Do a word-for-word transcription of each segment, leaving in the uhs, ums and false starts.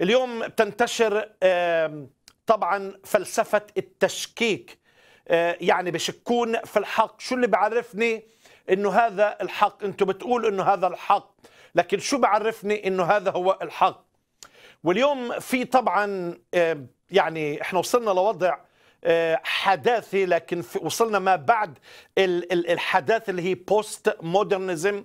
اليوم بتنتشر طبعا فلسفة التشكيك، يعني بشكون في الحق. شو اللي بعرفني انه هذا الحق؟ انتم بتقولوا انه هذا الحق، لكن شو بعرفني انه هذا هو الحق؟ واليوم في طبعا يعني احنا وصلنا لوضع حداثي، لكن وصلنا ما بعد الحداثة اللي هي بوست مودرنزم،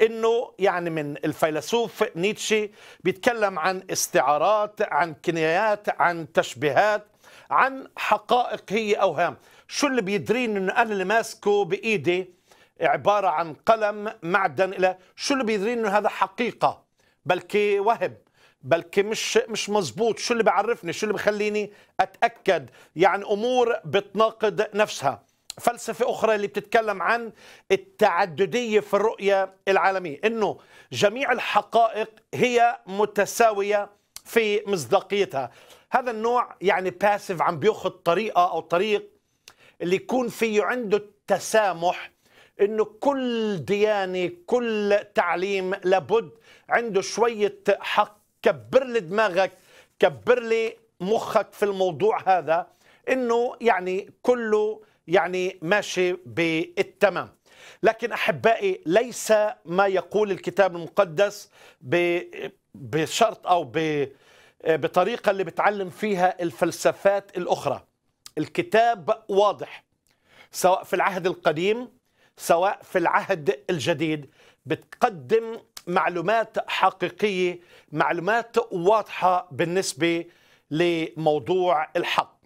انه يعني من الفيلسوف نيتشه بيتكلم عن استعارات، عن كنايات، عن تشبيهات، عن حقائق هي اوهام. شو اللي بيدرين انه انا اللي ماسكه بايدي عبارة عن قلم، معدن، الى شو اللي بيدرين انه هذا حقيقة بلكي وهب، بلكي مش مش مزبوط؟ شو اللي بعرفني؟ شو اللي بخليني أتأكد؟ يعني أمور بتناقض نفسها. فلسفة أخرى اللي بتتكلم عن التعددية في الرؤية العالمية، إنه جميع الحقائق هي متساوية في مصداقيتها. هذا النوع يعني باسف عم بياخذ طريقة أو طريق اللي يكون فيه عنده التسامح، إنه كل ديانة، كل تعليم لابد عنده شوية حق. كبر لي دماغك، كبر لي مخك في الموضوع هذا، انه يعني كله يعني ماشي بالتمام. لكن احبائي، ليس ما يقول الكتاب المقدس بشرط او بطريقه اللي بتعلم فيها الفلسفات الاخرى. الكتاب واضح، سواء في العهد القديم سواء في العهد الجديد، بتقدم معلومات حقيقية، معلومات واضحة بالنسبة لموضوع الحق.